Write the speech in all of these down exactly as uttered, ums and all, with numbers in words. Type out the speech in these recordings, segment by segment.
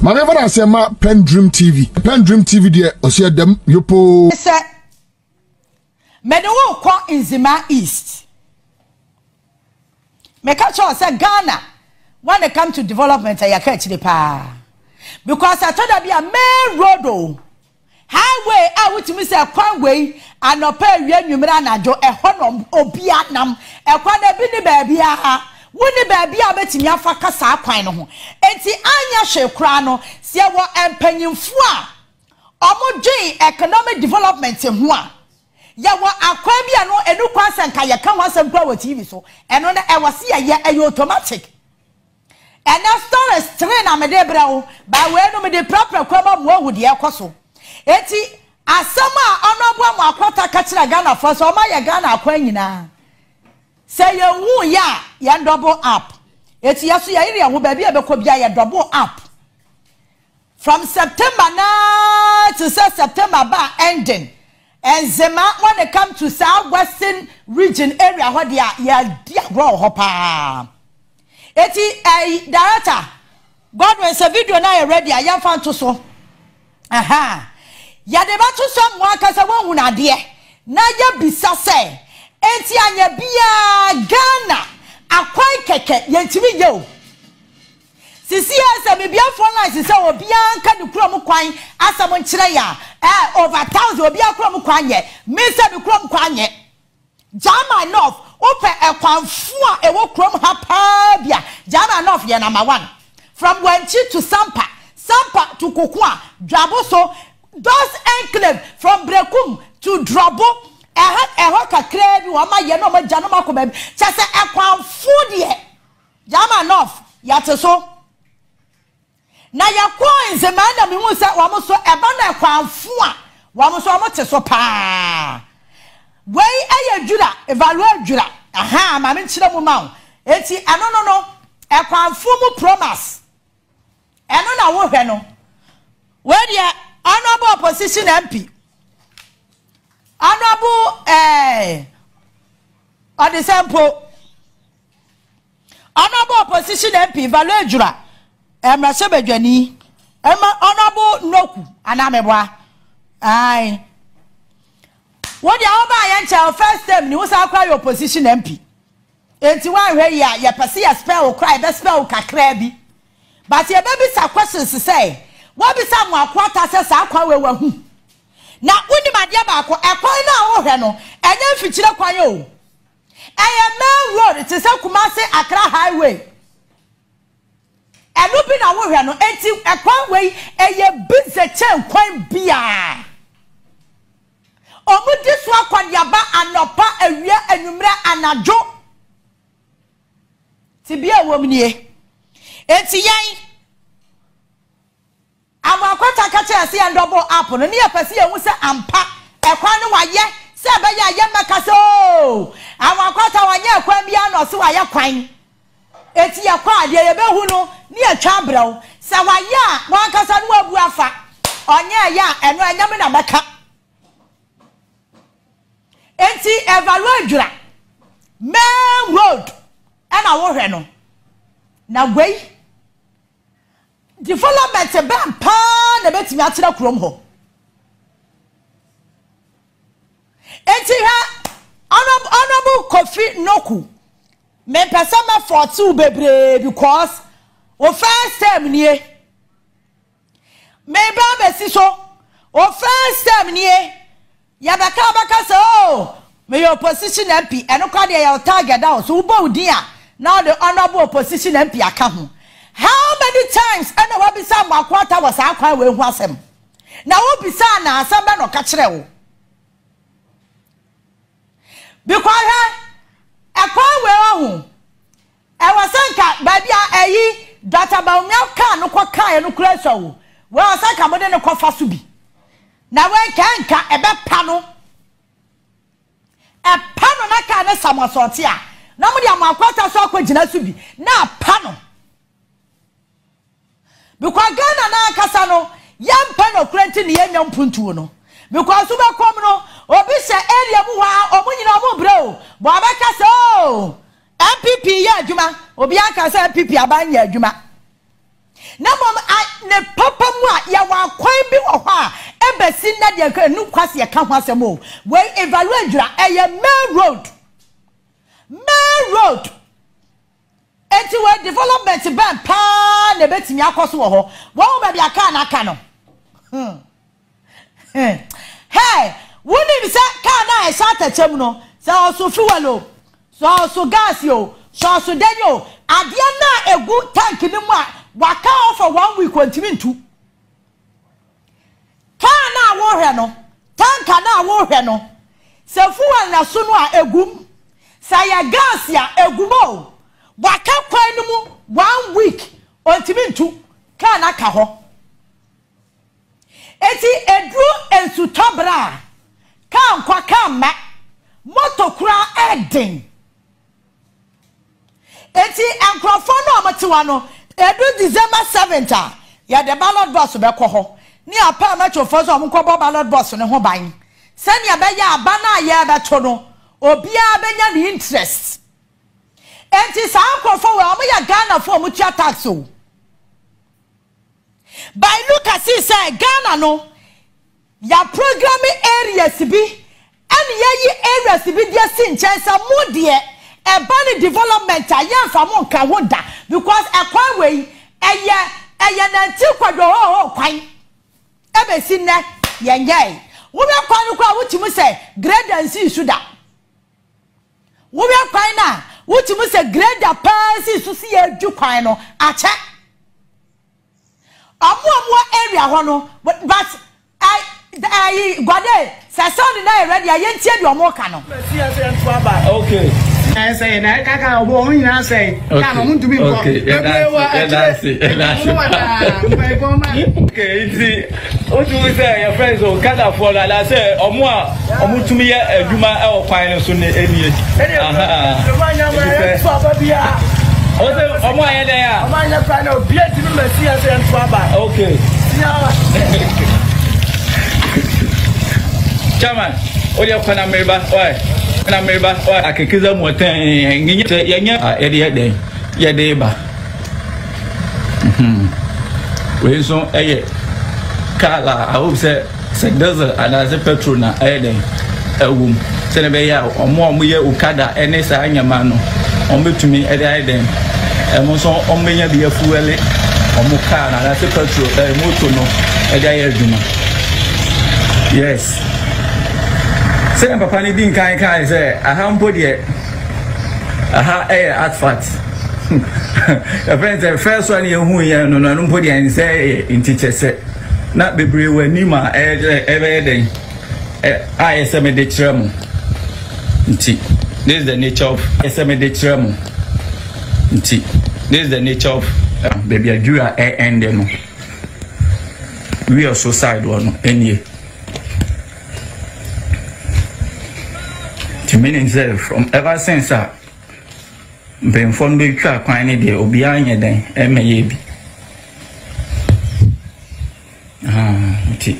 My never answer my Pendream T V. Pendream T V, dear, or see them, you po. Sir, Medowo kwa Nzima East. Me catch us at Ghana when it comes to development. I catch the pa because I told her be a main road, highway. I would miss a one way and a pair of you, Mirana, do a honor or Vietnam, a quarter binny baby. Wuni baby a betimi afaka saa kwan no ho enti anya hwe kra no se wo empanyimfo a omodwen economic development ho a ye wo akwa bia no enu kwasenka ye kan wasem kwa T V so eno na e wose ye ye automatic ena stories train na mede brawo ba we no mede proper kwama mu ahudi e koso enti asama ono bua mu akwata ka kira Ghana fo so ma ye Ghana akwan nyina say you woo ya ya double up. It's yes, ya area who baby ya double up. From September now to September ba ending. And Zema when it come to southwestern region area where they are ya dia grow hopper. Eti a director. God was a video now already a young fan to so. Aha. Ya de batu some workers a one idea. Na ya bisa say. Enti anya bia Ghana akwai keke yentimi yo sisi asa bibia phone line sisi obia nka de krom kwan asam nkyere ya eh over one thousand obia krom kwan ye me se bi krom kwan ye jama north ope ekwanfu a ewo krom hapa bia jama north ye number one from Wenchi to Sampa, Sampa to Kokua, Draboso, those enclave from Brekum to Drabo ehot ehot kakra bi wa ma ye no ma gya no ma ko ba bi chese ekwanfo de jama north ya te so na ya ko Nzema na me hu se wa mo so eba na ekwanfo a wa mo so mo te so pa we aye dura evaluate dura aha ma me nchira mo ma enti ano no no ekwanfo mo promise ano na wo hwe no we de honorable opposition M P Honorable, eh, on the sample, honorable opposition M P, Value Jura, Emma Sebejani, Emma Honorable Noku, Anamebwa. Aye. What you are by first time, you also cry opposition M P. It's one way you are, you perceive a spell or cry, that spell kakrebi. But your baby some questions to say, what be someone quarter says, I'll cry where who? Na wudi madia baako ekwan na wo hwe no enye mfichire kwan yo eye main road ti se Kumasi Accra highway enu bi na wo hwe no enti ekwan we eye bize chen kwan bia omudi so akwan yaba anopa awia enumre anajo ti bia wo mnie enti yen ama kwata kache ase and double up no ne yafase yehu se ampa ekwan no waye se be ya ye meka so ama kwata wanye ekwan bia no se waye kwan eti yakwa de ye be hu no ne atwa brawo se waye a wan kasa no abu afa onye ya eno anyame na meka enti evaluate jura main road ana wo hwe no na gwei development ban pa na betimi atira krom ho enti ha honorable honorable Kofi Noku me pesa ma forty bebre because o first time nie me ba be si so o first time nie ya ba ka ba ka so me your opposition M P enokwa dey your target down so bo udin a now the honorable opposition M P aka ho. How many times and what be some quarter was our quite well was him? Now, what be some now? Some man or catch them because a quite well. I was saying, baby, I that about milk can no quack and no close. Well, I think I'm going to call for Subi. Now, when can a bad panel a panel? I can't have someone sort here. Nobody on my quarter so could Subi. Now, panel. Because Ghana na akasa no yam pa no krenti ne yanyam puntu no because uba kom no obi se area mu wa omunyina omu breo bo abakasa o M P P ya adwuma obi akasa M P P abanye adwuma na mom ne papa mu a ya wa kwan bi wo ho a ebesi na de ka nu kwase ka ho asem o we evaluate dra eye main road main road enti we development ban pa na betimi akoso wo ho wo ba bia ka na ka no hmm eh hey woni bi sa ka na e sha tachem no sa so fuwalo so so gas yo so so denyo ade na egu tank ni mu a waka for one week continue to ka na wo hwe no tanka na wo hwe no se fuwa na so no a egum sa ya gas ya egumo waka kwan ni mu one week continue to ka na ka ho eti edru ensu tobra ka nkwa ka ma motokura eden eti enkrofo no amatiwa no edu December seventh ah ya the ballot box be ko ho ni apa amachofo so omko ballot box ne ho ban se ne be ya aba na ya be to no obi a be nya the interest enti sa ankrofo we om ya Ghana for omu tia tax o by Lucas say Ghana no ya programming areas bi and ya yi areas bi dia sin chensa mo de a banning development a young famon kawoda because a quite way a year a year and two quadro oh quite ever seen that yang yay. We are quite what you must say, greater and see suda. We are quite now what you must say, greater passes to see a juquino at a more area honor, but but I. I got it. Sassoni na ready. I ain't said your more canon. Okay. I say, I can't go in. I say, I want to be okay. That's it. That's it. Okay. See, what do we say? Your friends will cut up for that. I say, or more, or more to me, a human or final soon. Also, my idea. My final beautiful Messias and Father. Okay. Chairman, all your friends are members. Why? Friends are members. Why? I can kiss them with any. Ah, every day, every day, ba. Hmm. We so eh, kala. I hope say say there's a another petrol na eh day. Eh um. Say na be ya. Omo omo ye ukada. Ene sa anyamano. Omo to me eh day day. Omo so omo ye be fuele. Omo kala na another petrol. Eh moto no eh day eh duma. Yes. Say papa ni din kan kan say aha mpo de aha eh asphalt the friends the first one you hu ye no no mpo de say in teacher say na bebre wani ma eh eh den eh I sm de trem nti this is the nature of sm de trem nti this is the nature of baby adura eh end no we are suicide one any meaning self from ever since I been from the track when it will be on your day and maybe ah okay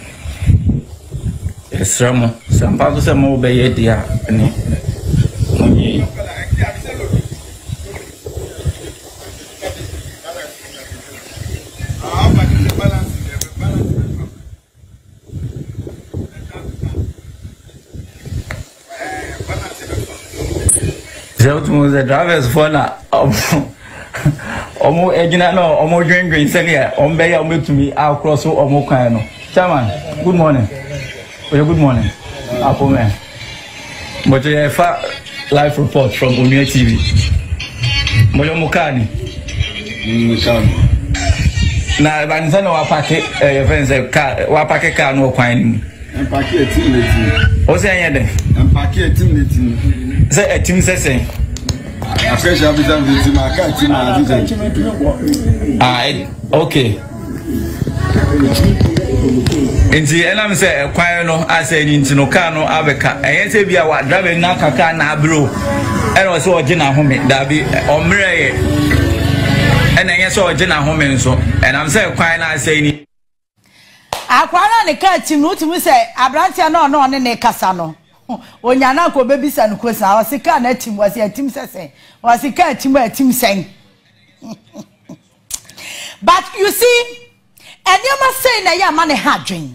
yes ramo some people say more by it yeah the drivers for now. Omo Ejinano, Omo Green Green, Celia, Ombeya, Omo to me, I'll cross Omo Kano. Chairman, good morning. Well, good morning. Apple man. But you have a live report from Umia T V. Moyo Mukani. Now, if I'm saying, I'll pack it, your friends, I'll pack a car, no wine. And pack it, what's the idea? And pack it, say a team say I okay. In the elam say a choir no, I say Nintinocano Abeca, and say we are driving Nakakana Bro, and also a Jenna Home, Dabi, Omre, and I saw a Jenna Home, and so, and I'm saying, quite I say, I quite on the curtain, no to say, Abrantia no, no, and Casano. Onyana ko baby san ko sa wasika na tim wasi atim sesen wasika atim atim sen But you see, and you must say na ya man hard drink.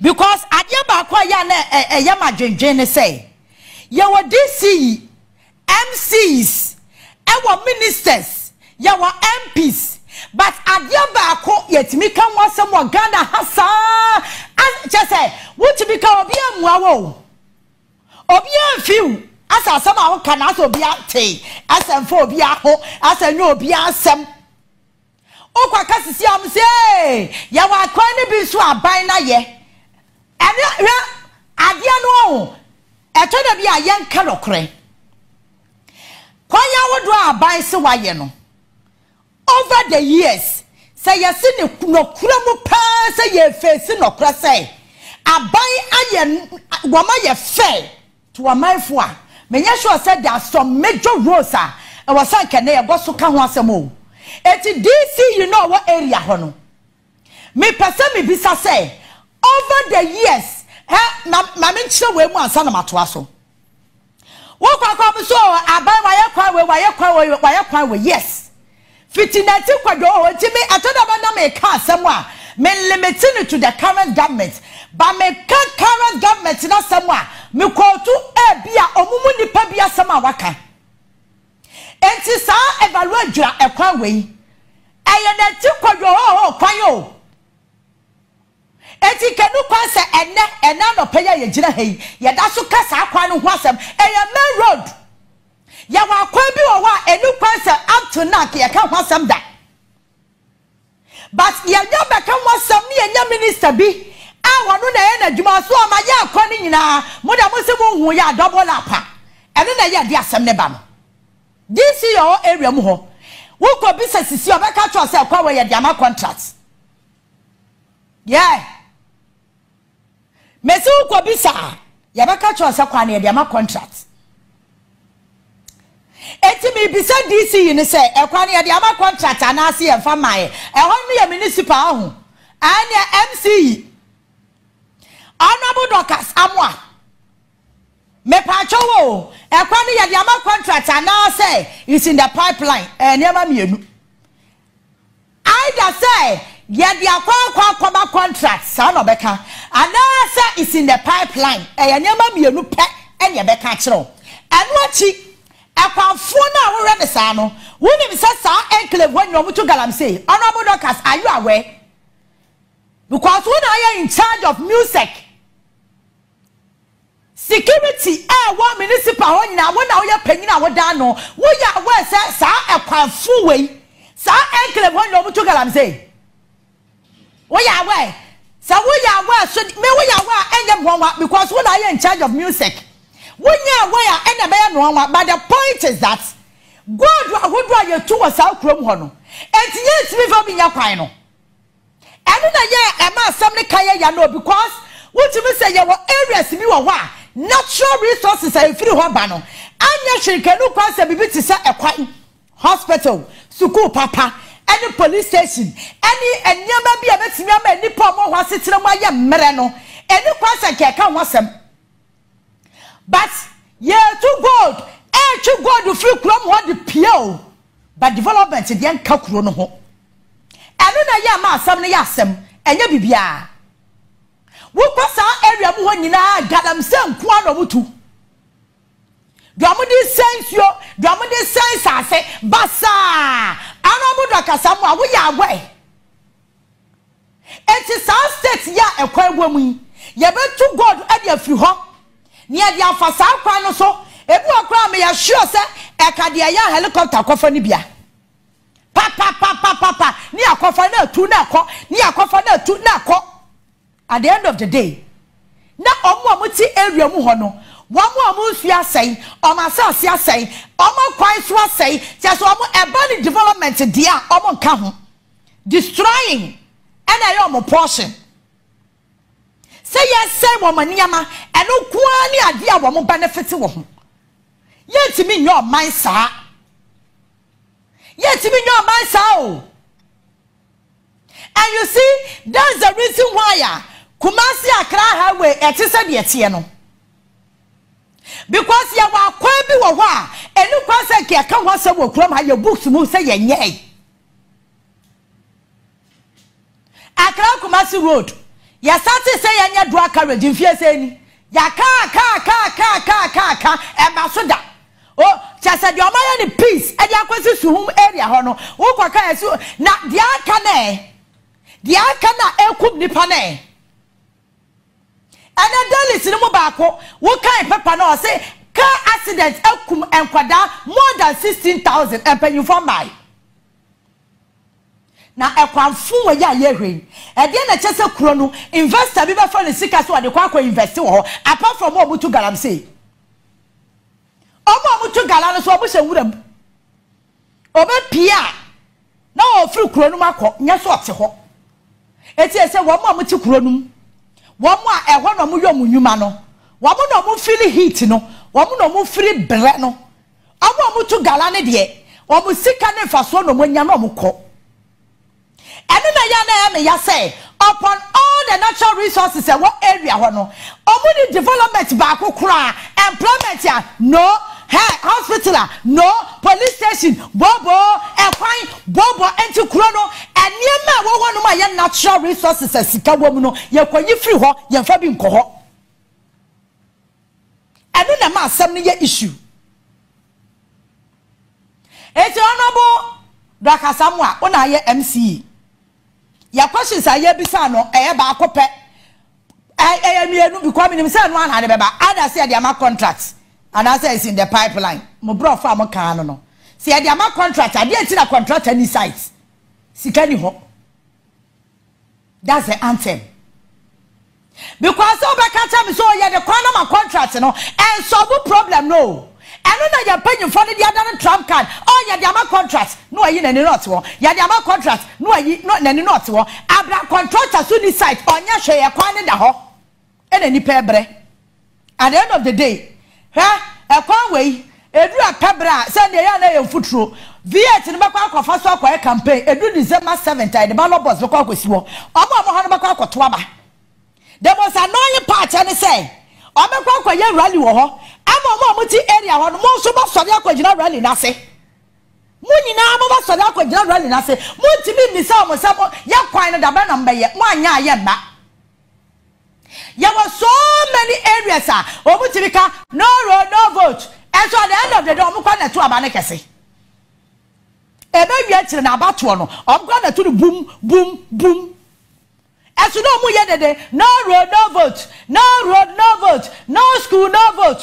Because at your back ya na ya ma dwen say. You were D C, M Cs, our ministers, your M Ps. But at your back yet me come was someone Ghana hasa. As just say, what you become of your mwawo. Of your few. As a summer can also be out tea. As a four be out, as a no be out some. O kwa kasi si am say ya wa kwani bi so aban na ye ene hwe ade no e to da bi a ye nka lokre kwanya wodo aban se wa ye no over the years say ye se ne nokura mu pa say ye face nokra say aban aye gwama ye fe to amanfo a menya sure say there are some major roles a e wa san kene ye boso ka ho asemo. It's D C, you know what area hono. Me person me bisa say over the years, eh? Na na me nche we mu ansa na matoa so. Wo kwa kwa bi so aban wa ye kwa we wa ye kwa we wa ye kwa we yes. Fitinati kwado o ti me atoda ba na me ka asem a me limiting to the current government. But me ka current government na asem a me call to e bia omumu nipa bia asem a waka. Enti sa evaluate jua ekwan we eye na ti kwojo ho kwan yo enti kanu kwan se ene ene no peya ye jina hei ye da so kasa kwan no ho asem eye main road ye wa kwan bi wo wa enu kwan se up to now ye kan ho asem da but ye nya be kan ho asem ye nya minister bi a wono na ye na djuma so ma ye akwan ni nyina mo da mo se mo hu ye double lapa ene na ye di asem ne ba no. This is your area muho. Who could be success? You have catch yourself. How we had Yama contracts? Yeah. Messi who could be sa? You have catch yourself. How we had Yama contracts? Eti mi bisa D C ni say. How we had Yama contracts? Anasi e famai. How many municipal ahu? Anya M C. Honorable Dorcas Amwa. Me pachowo ekwani ya diama contract ana say it's in the pipeline enema mienu I just say ya diakwa kwa kwa contract sa no beka ana say it's in the pipeline enema mienu pe ene beka kiro eno achi ekwafo na wo re sa no wo ni say sa enclave wo nyomu to galamsey Honorable Doctors, are you aware? Because when I am in charge of music security, eh, one municipal, one now, one now, your penny, our dano, we are well, sir, sir, a powerful way, sir, ankle one over to Galamsey. We are well, sir, we are well, so may we are well, and them one, because when I am in charge of music, we are well, and a man one, but the point is that God would draw you to a South Chrome Honor, and yes, we've all been your final. And then I am not something Kaya Yano, because what you say, your areas, you are why. Natural resources are free Hobano. Anya Shirikanu Kwan se bibi tisa ekwai hospital, school papa, any police station, any any member be abeti me ama any pomo ho asetira ma ye mere no. Any kwan se keka hosem. But ye too gold, eh too gold free krom ho the P O. But development the enka kro no ho. Eno na ye ma asem no ye asem, enye bibia. Wukasa area mu nyina gadamsem kwa no mutu dwamudi sense yo dwamudi sense ase basa anobu dokasa mu awu ya agwe enti sa state ya ekwa gwa mu ye betu god ade afri ho ne ade afasa kwa no so ebu akwa me ya sure se eka de ya helicopter kofa ni bia pa pa pa pa pa pa ni akofa na tu na ko ni akofa na tu na ko. At the end of the day, na omo omo ti area mu ho no, wo mo omo su asai, omo asase asai, omo kwai su asai, ti so omo urban development dia omo nka ho. Destroying and I omo portion. Say yes say wo maniama, eno kwa ni ade a wo mo benefit wo ho. Ye ti mi nyo man sa. Ye ti mi nyo man sa o. And you see, that's the reason why Kumasi Accra highway etisa de etie no because ya wa kwan bi wo ho a enu kwase ke ka ho se wo krom ha ye books mu se ye nye Akra Kumasi Road. Ya sati se ya nya dua carriage mfie se ni. Ya ka ka ka ka ka ka ka e ba so da. Oh, chasa de omaye ni peace e de akwesi suhum area ho no. Wo kwaka esu na de aka na de aka na ekub nipa na e. Ana dalis ni mo ba ko wo kan pepa na o se car accident ekum enkwada more than sixteen thousand e penny for my. Na ekwanfu we ya yehwen e de na chese kro no investor bi be for the sika so de kwakwa invest ho apart from obutu galam say obutu galam so obuse wuram obepia na ofru kro no makọ nyeso ote ho eti ese wo mo amuti kro no wo mo a ehwo no mo yom nwuma no wo mo no mo feel heat no wo mo no mo feel bre no obutu galam ne de wo mo sika ne faso no mo nya no mo kọ. Ya say upon all the natural resources and what area hono omudi development baako kura employment ya no hey hospital no police station bobo ekwan bobo enti kura no eniema wo hono ma ya natural resources asika wom no ye kwanyi free ho ye fa bi nko ho enu na ma asem ne ye issue eti honorable Dr. Samuel una ye M C E ya questions aye bisa no eye ba akope eye mienu bi kwa minim se no anade beba ada se dia ma contract ada se is in the pipeline mo bro fa mo kan no no se dia ma contract ade enti na contract any site sika ni ho. That's the anthem because oba ka tell me so ye the kwa na contract no and so bu problem no eno na ya pay for the other tram card oh ya dia ma contract no ayi na ni not wo ya dia ma contract no ayi no na ni not wo abra contractor so ni site onya hwe ya kwa ne da ho e na ni pebre at the end of the day ha e kwa we edu a pebra send ya na ye futuro viet ni ba kwa akofa so akwa campaign edu December seventh I the ballot box kwa kwesi wo omo omo ho na kwa akoto aba there was an only part and say omo kwa kwa ye rally wo ho mama muti area hono mo so ba sori akwagyina rally na se mo nyina mo ba sori akwagyina rally na se mo ntimi mi sa mo sa ya kwan na da ba na mbaye mo anya aye ba ya was so many areas ah obutimi ka no road no vote and so at the end of the day mo kwa na to aba na kese e ba wi akire na aba to no om kwa na to boom boom boom and so no mo ye dede no road no vote no road no vote no school no vote.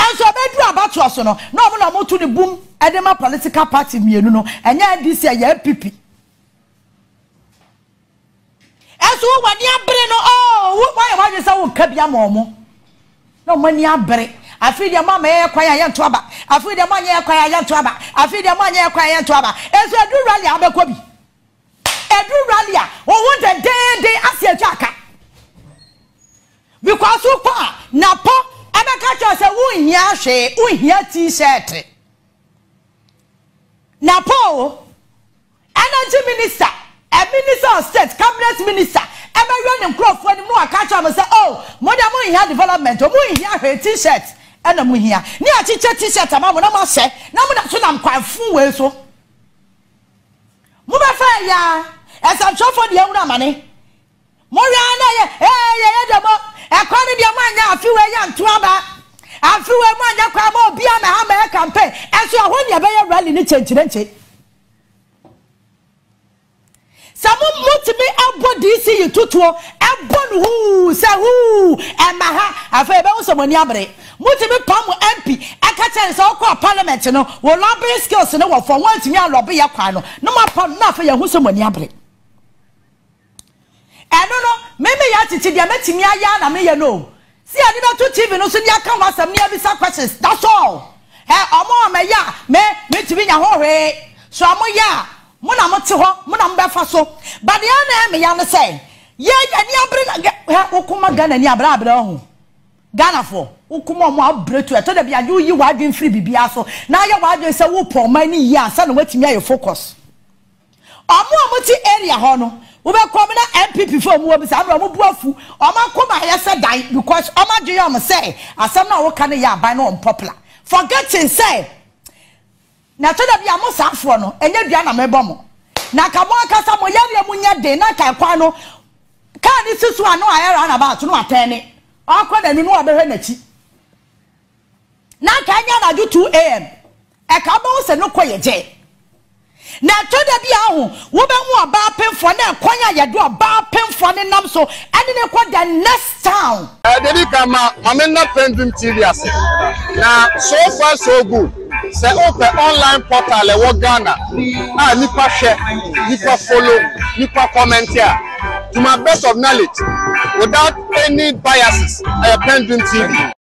And so I do about to us, no, no, no, more to the boom, and my political party, you know, and yeah, this year, yeah, P P. And so when you're bringing, oh, why are you so kept your mom? No money, I break. I feel your mamma, I acquire young Twaba. I feel your money, I acquire young Twaba. I feel your money, I acquire young Twaba. And so I do rally, I'm a quibby. I do rally, or what a day, day, I see a jacket. Because so far, now, pop. Catch us a wound here, she would hear tea set. Now, Paul, energy minister, a minister of state, cabinet minister, ever running crop for the more catch up and say, oh, mother, we have development, or we have her t shirt, and I'm here. Near teacher t shirt, I'm not say, no, I'm quite full. So, Mumma Fire, as I'm sure for the owner money. Moriana, eh, eh, eh, according to your man, now few young Twaba, and few a man that come on beyond the Hammer campaign, and so I want your very rally in it. Someone want to be outboard D C, you two, outboard who, say who, and Maha, I feel about someone yabre. Multiple Pam M P, I can't say all call parliament, you know, will not be skills, you know, for once in your lobby, your panel, no more pump, not for your Husaman yabre. I don't know, maybe I have to tell you, I'm meeting Yaya, I mean, you know. See, I did not to T V, no, so you can't ask me every questions. That's all. Hey, I'm on my ya, me, me to be your hore. So I'm on ya, Munam to her, Munam Bafaso. But the other me, I'm saying, yeah, and Yabra, Okuma Gan and Yabra, Brown. Ghana for Okuma, my bread to a total of you, you are doing free Biaso. Now your wife is a whoop for many years, and waiting me your focus. I'm more multi area, Honor. Ube komina M P P for mu obisa amra mu buafu oma koma yesa dan because oma do you say asam na wo kan ya ban no unpopular forgetting say na to da bia mo safo no enya dua na mebo mo na ka mo akasa mo yawe mu nya de na kai kwa no Can this is one? No, I ran about to no attorney. I couldn't know about energy. Now, can you do two a.m.? A cabal said no quiet day. Now, to the young woman who are barping for now, Konya, you do a barping for the numb so, and then you call the next town. I didn't come out, I'm in the Pendream T V. Now, so far, so good. C'est open online portal et Ghana. Ah, ni pas share, ni pas follow, ni pas commenter. To my best of knowledge, without any biases, I Pendream T V.